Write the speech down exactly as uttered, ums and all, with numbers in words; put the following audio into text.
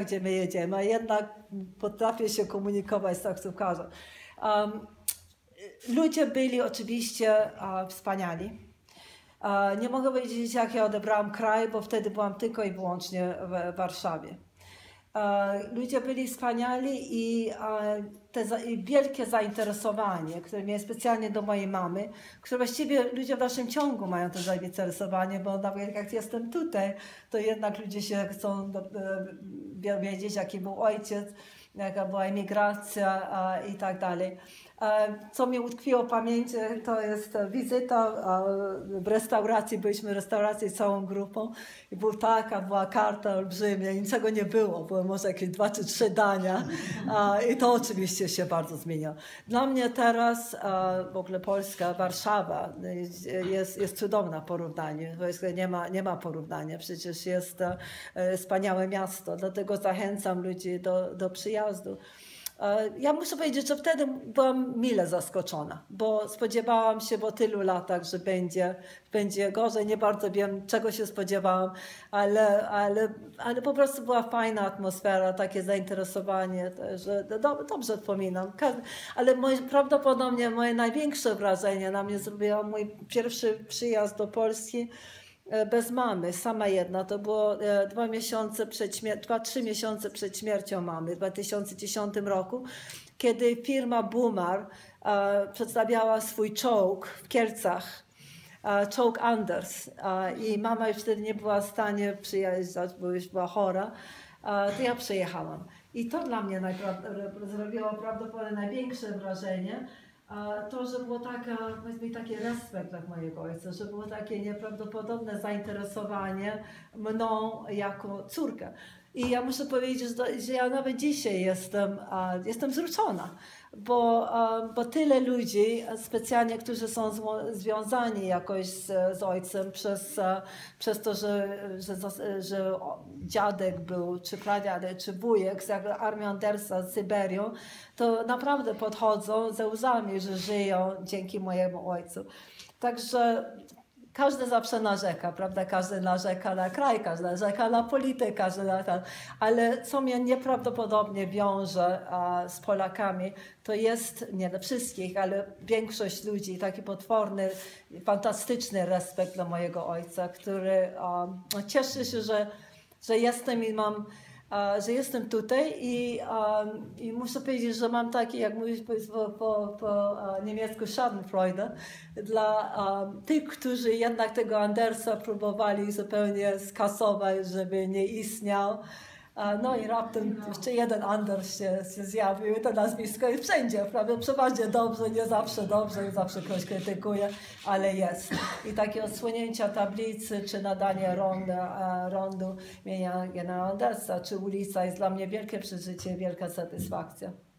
gdzie my jedziemy, a jednak potrafię się komunikować z taksówkarzem. Um, ludzie byli oczywiście uh, wspaniali. Uh, nie mogę powiedzieć, jak ja odebrałam kraj, bo wtedy byłam tylko i wyłącznie w, w Warszawie. Uh, ludzie byli wspaniali i, uh, te za, i wielkie zainteresowanie, które miałem specjalnie do mojej mamy, które właściwie ludzie w naszym ciągu mają to zainteresowanie, bo nawet jak jestem tutaj, to jednak ludzie się chcą uh, wiedzieć, jaki był ojciec, jaka była emigracja uh, i tak dalej. Co mi utkwiło w pamięci, to jest wizyta w restauracji, byliśmy w restauracji całą grupą i była taka, była karta olbrzymia, niczego nie było, były może jakieś dwa czy trzy dania i to oczywiście się bardzo zmienia. Dla mnie teraz w ogóle Polska, Warszawa jest, jest cudowna w porównaniu, nie ma, nie ma porównania, przecież jest wspaniałe miasto, dlatego zachęcam ludzi do, do przyjazdu. Ja muszę powiedzieć, że wtedy byłam mile zaskoczona, bo spodziewałam się po tylu latach, że będzie, będzie gorzej. Nie bardzo wiem, czego się spodziewałam, ale, ale, ale po prostu była fajna atmosfera, takie zainteresowanie, że do, dobrze wspominam. Ale moje, prawdopodobnie moje największe wrażenie na mnie zrobiło mój pierwszy przyjazd do Polski bez mamy, sama jedna. To było dwa miesiące przed dwa, trzy miesiące przed śmiercią mamy w dwa tysiące dziesiątym roku, kiedy firma Bumar e, przedstawiała swój czołg w Kielcach, e, czołg Anders, e, i mama już wtedy nie była w stanie przyjeżdżać, bo już była chora, e, to ja przyjechałam. I to dla mnie zrobiło prawdopodobnie największe wrażenie, to, że było taka, powiedzmy, taki respekt dla mojego ojca, że było takie nieprawdopodobne zainteresowanie mną jako córkę. I ja muszę powiedzieć, że ja nawet dzisiaj jestem, jestem wzruszona, bo, bo tyle ludzi specjalnie, którzy są związani jakoś z, z ojcem przez, przez to, że, że, że dziadek był, czy pradziadek, czy wujek z Armii Andersa, z Syberią, to naprawdę podchodzą ze łzami, że żyją dzięki mojemu ojcu. Także każdy zawsze narzeka, prawda? Każdy narzeka na kraj, każdy narzeka na politykę, każdy na ten. Ale co mnie nieprawdopodobnie wiąże a, z Polakami, to jest, nie dla wszystkich, ale większość ludzi, taki potworny, fantastyczny respekt dla mojego ojca, który a, cieszy się, że, że jestem i mam, a, że jestem tutaj i, a, i muszę powiedzieć, że mam taki, jak mówisz po, po, po niemiecku, Schadenfreude dla a, tych, którzy jednak tego Andersa próbowali zupełnie skasować, żeby nie istniał. A, no i raptem jeszcze jeden Anders się, się zjawił i to nazwisko jest wszędzie, prawda? Przeważnie dobrze, nie zawsze dobrze, nie zawsze ktoś krytykuje, ale jest. I takie odsłonięcia tablicy, czy nadanie ronda, rondu imienia generała Andersa, czy ulica jest dla mnie wielkie przeżycie, wielka satysfakcja.